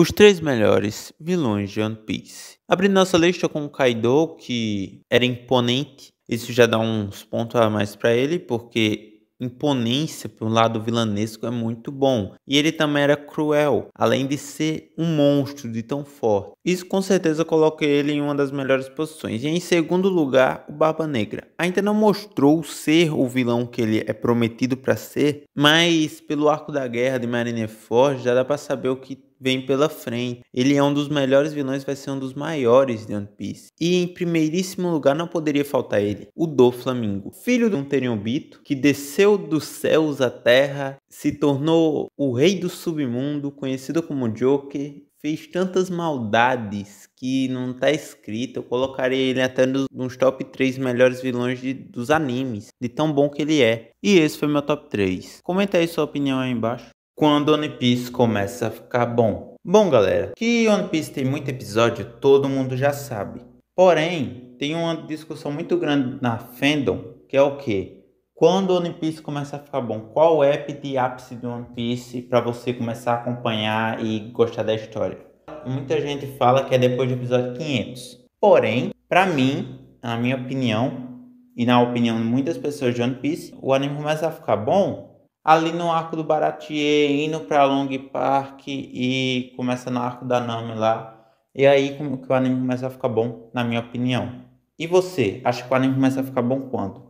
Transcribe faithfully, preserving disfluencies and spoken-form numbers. Os três melhores vilões de One Piece. Abrindo nossa lista com o Kaido, que era imponente. Isso já dá uns pontos a mais para ele, porque imponência para um lado vilanesco é muito bom. E ele também era cruel, além de ser um monstro de tão forte. Isso com certeza coloca ele em uma das melhores posições. E em segundo lugar, o Barba Negra. Ainda não mostrou ser o vilão que ele é prometido para ser, mas pelo arco da guerra de Marineford já dá para saber o que vem pela frente. Ele é um dos melhores vilões, vai ser um dos maiores de One Piece. E em primeiríssimo lugar não poderia faltar ele, o Doflamingo, filho de um teriumbito que desceu dos céus à terra, se tornou o rei do submundo, conhecido como Joker. Fez tantas maldades que não tá escrito. Eu colocaria ele até nos, nos top três melhores vilões de, dos animes, de tão bom que ele é. E esse foi meu top três. Comenta aí sua opinião aí embaixo. Quando One Piece começa a ficar bom. Bom, galera, que One Piece tem muito episódio, todo mundo já sabe. Porém, tem uma discussão muito grande na fandom, que é o quê? Quando One Piece começa a ficar bom? Qual é o ápice de One Piece para você começar a acompanhar e gostar da história? Muita gente fala que é depois do episódio quinhentos. Porém, para mim, na minha opinião, e na opinião de muitas pessoas de One Piece, o anime começa a ficar bom ali no arco do Baratie, indo para Long Park e começa no arco da Nami lá. E aí como que o anime começa a ficar bom, na minha opinião. E você, acha que o anime começa a ficar bom quando?